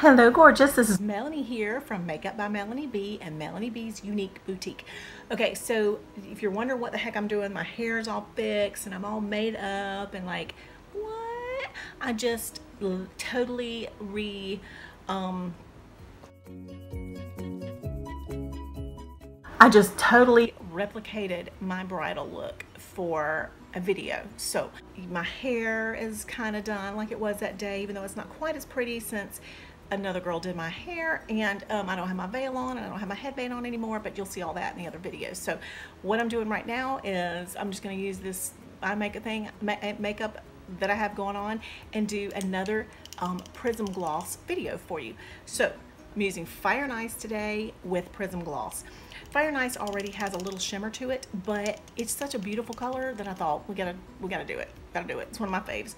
Hello gorgeous, this is Melanie here from Makeup by Melanie B and Melanie B's Unique Boutique. Okay, so if you're wondering what the heck I'm doing, my hair's all fixed and I'm all made up and like, what? I just totally replicated my bridal look for a video. So my hair is kind of done like it was that day, even though it's not quite as pretty since another girl did my hair, and I don't have my veil on and I don't have my headband on anymore, but you'll see all that in the other videos. So what I'm doing right now is I'm just going to use this eye makeup thing, makeup that I have going on, and do another Prism Gloss video for you. So I'm using Fire and Ice today with Prism Gloss. Fire and Ice already has a little shimmer to it, but it's such a beautiful color that I thought we gotta do it. Gotta do it. It's one of my faves.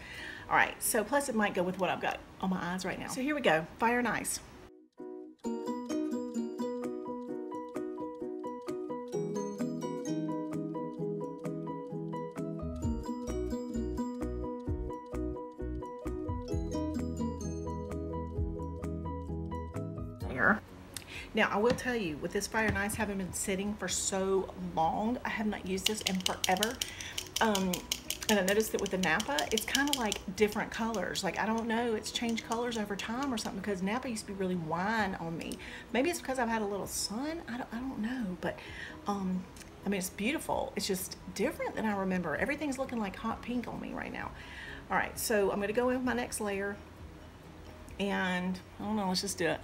All right. So plus it might go with what I've got on my eyes right now. So here we go. Fire and Ice. Now I will tell you, with this Fire and Ice having been sitting for so long, I have not used this in forever. And I noticed that with the Napa, it's kind of like different colors. Like, I don't know, it's changed colors over time or something, because Napa used to be really wine on me. Maybe it's because I've had a little sun. I don't know, but I mean, it's beautiful. It's just different than I remember. Everything's looking like hot pink on me right now. All right, so I'm going to go in with my next layer, and I don't know, let's just do it.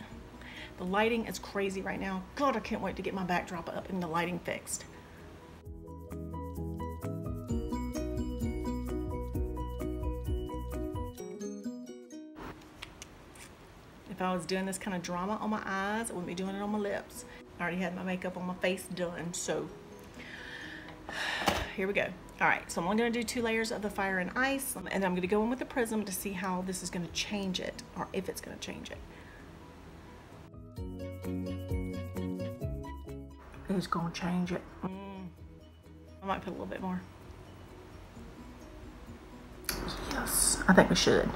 The lighting is crazy right now. God, I can't wait to get my backdrop up and the lighting fixed. If I was doing this kind of drama on my eyes, I wouldn't be doing it on my lips. I already had my makeup on my face done, so here we go. All right, so I'm only gonna do two layers of the Fire and Ice, and I'm gonna go in with the Prism to see how this is gonna change it, or if it's gonna change it. Who's gonna change it? I might put a little bit more. Yes, I think we should.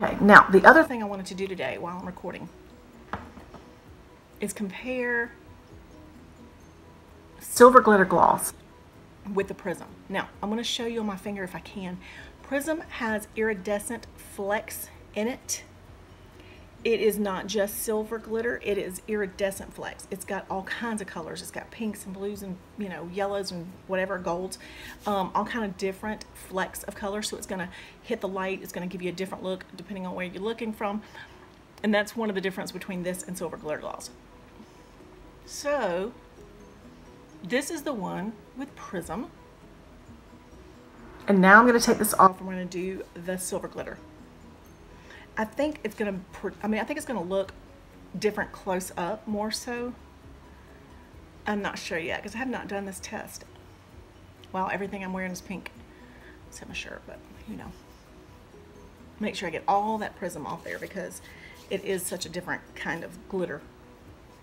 Okay, now the other thing I wanted to do today while I'm recording is compare Silver Glitter Gloss with the Prism. Now, I'm gonna show you on my finger if I can. Prism has iridescent flecks in it. It is not just silver glitter, it is iridescent flecks. It's got all kinds of colors. It's got pinks and blues and, you know, yellows and whatever, golds, all kind of different flecks of color. So it's gonna hit the light, it's gonna give you a different look depending on where you're looking from. And that's one of the difference between this and Silver Glitter Gloss. So this is the one with Prism. And now I'm gonna take this off and we're gonna do the silver glitter. I think it's gonna, I think it's gonna look different close up more so. I'm not sure yet, because I have not done this test. Wow, everything I'm wearing is pink, except my shirt, but you know. Make sure I get all that Prism off there, because it is such a different kind of glitter,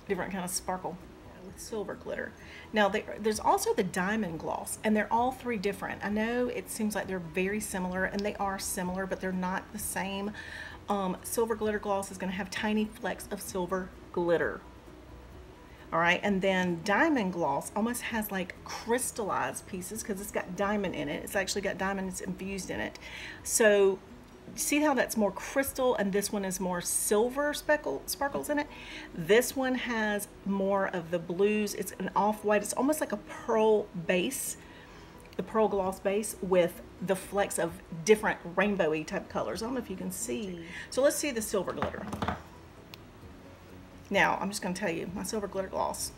different kind of sparkle with silver glitter. Now there's also the diamond gloss, and they're all three different. I know it seems like they're very similar, and they are similar, but they're not the same. Silver Glitter Gloss is going to have tiny flecks of silver glitter. All right, and then Diamond Gloss almost has like crystallized pieces, because it's got diamond in it. It's actually got diamonds infused in it. So see how that's more crystal, and this one is more silver sparkles in it. This one has more of the blues. It's an off-white. It's almost like a pearl base, the pearl gloss base, with the flecks of different rainbowy type colors. I don't know if you can see. So let's see the silver glitter. Now, I'm just going to tell you, my Silver Glitter Gloss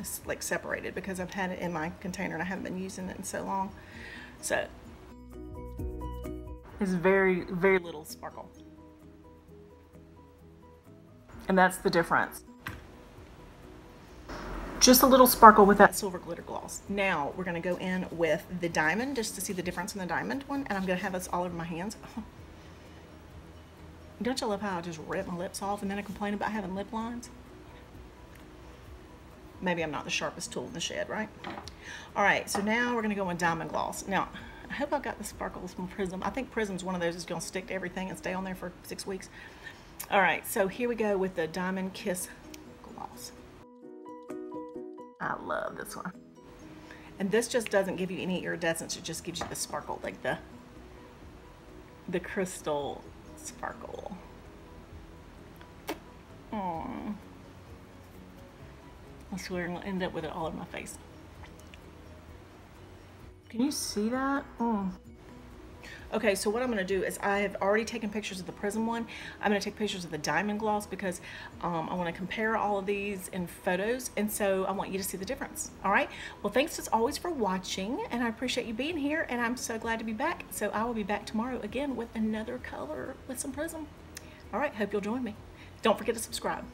is like separated because I've had it in my container and I haven't been using it in so long. So it's very, very little sparkle. And that's the difference. Just a little sparkle with that Silver Glitter Gloss. Now we're going to go in with the diamond just to see the difference in the diamond one. And I'm going to have this all over my hands. Oh. Don't you love how I just rip my lips off and then I complain about having lip lines? Maybe I'm not the sharpest tool in the shed, right? All right, so now we're going to go in Diamond Gloss. Now, I hope I got the sparkles from Prism. I think Prism's one of those that's going to stick to everything and stay on there for 6 weeks. All right, so here we go with the Diamond Kiss Gloss. I love this one. And this just doesn't give you any iridescence. It just gives you the sparkle, like the crystal sparkle. Mm. I swear I'm gonna end up with it all over my face. Can you see that? Mm. Okay, so what I'm gonna do is I have already taken pictures of the Prism one. I'm gonna take pictures of the Diamond Gloss because I wanna compare all of these in photos, and so I want you to see the difference, all right? Well, thanks as always for watching, and I appreciate you being here, and I'm so glad to be back. So I will be back tomorrow again with another color with some Prism. All right, hope you'll join me. Don't forget to subscribe.